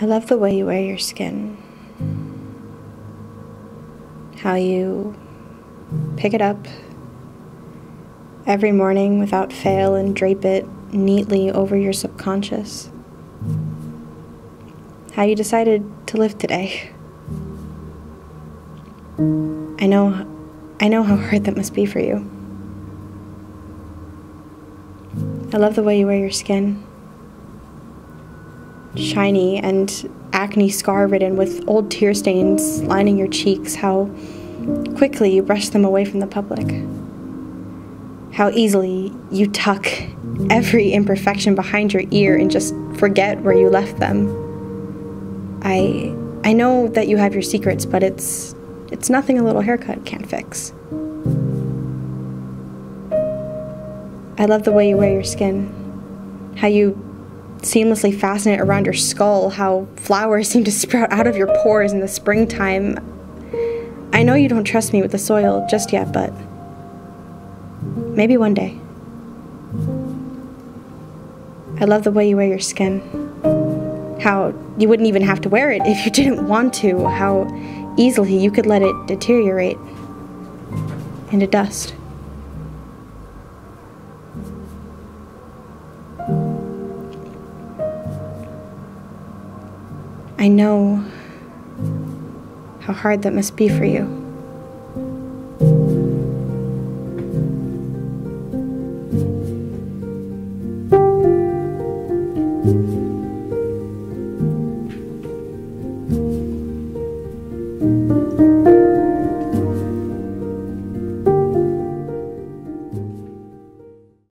I love the way you wear your skin, how you pick it up every morning without fail and drape it neatly over your subconscious, how you decided to live today. I know how hard that must be for you. I love the way you wear your skin. Shiny and acne scar ridden with old tear stains lining your cheeks, how quickly you brush them away from the public. How easily you tuck every imperfection behind your ear and just forget where you left them. I know that you have your secrets, but it's nothing a little haircut can't fix. I love the way you wear your skin, how you seamlessly fasten it around your skull, how flowers seem to sprout out of your pores in the springtime. I know you don't trust me with the soil just yet, but maybe one day. I love the way you wear your skin, how you wouldn't even have to wear it if you didn't want to, how easily you could let it deteriorate into dust. I know how hard that must be for you.